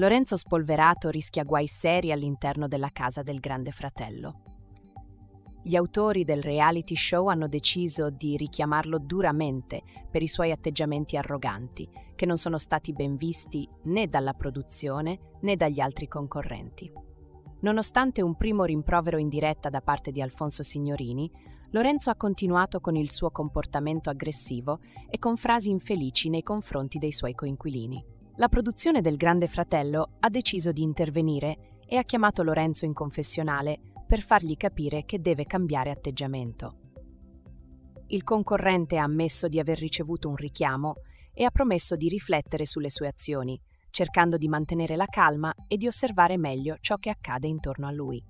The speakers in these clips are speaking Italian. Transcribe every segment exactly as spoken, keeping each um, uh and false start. Lorenzo Spolverato rischia guai seri all'interno della casa del Grande Fratello. Gli autori del reality show hanno deciso di richiamarlo duramente per i suoi atteggiamenti arroganti, che non sono stati ben visti né dalla produzione né dagli altri concorrenti. Nonostante un primo rimprovero in diretta da parte di Alfonso Signorini, Lorenzo ha continuato con il suo comportamento aggressivo e con frasi infelici nei confronti dei suoi coinquilini. La produzione del Grande Fratello ha deciso di intervenire e ha chiamato Lorenzo in confessionale per fargli capire che deve cambiare atteggiamento. Il concorrente ha ammesso di aver ricevuto un richiamo e ha promesso di riflettere sulle sue azioni, cercando di mantenere la calma e di osservare meglio ciò che accade intorno a lui.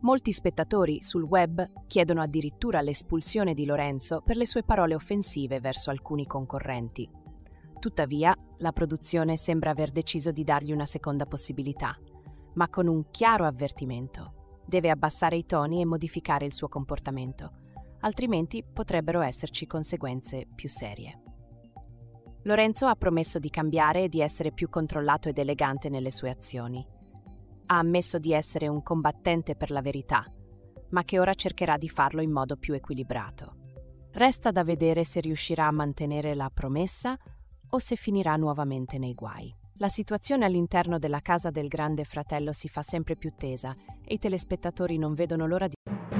Molti spettatori sul web chiedono addirittura l'espulsione di Lorenzo per le sue parole offensive verso alcuni concorrenti. Tuttavia, la produzione sembra aver deciso di dargli una seconda possibilità, ma con un chiaro avvertimento. Deve abbassare i toni e modificare il suo comportamento, altrimenti potrebbero esserci conseguenze più serie. Lorenzo ha promesso di cambiare e di essere più controllato ed elegante nelle sue azioni. Ha ammesso di essere un combattente per la verità, ma che ora cercherà di farlo in modo più equilibrato. Resta da vedere se riuscirà a mantenere la promessa o se finirà nuovamente nei guai. La situazione all'interno della casa del Grande Fratello si fa sempre più tesa e i telespettatori non vedono l'ora di...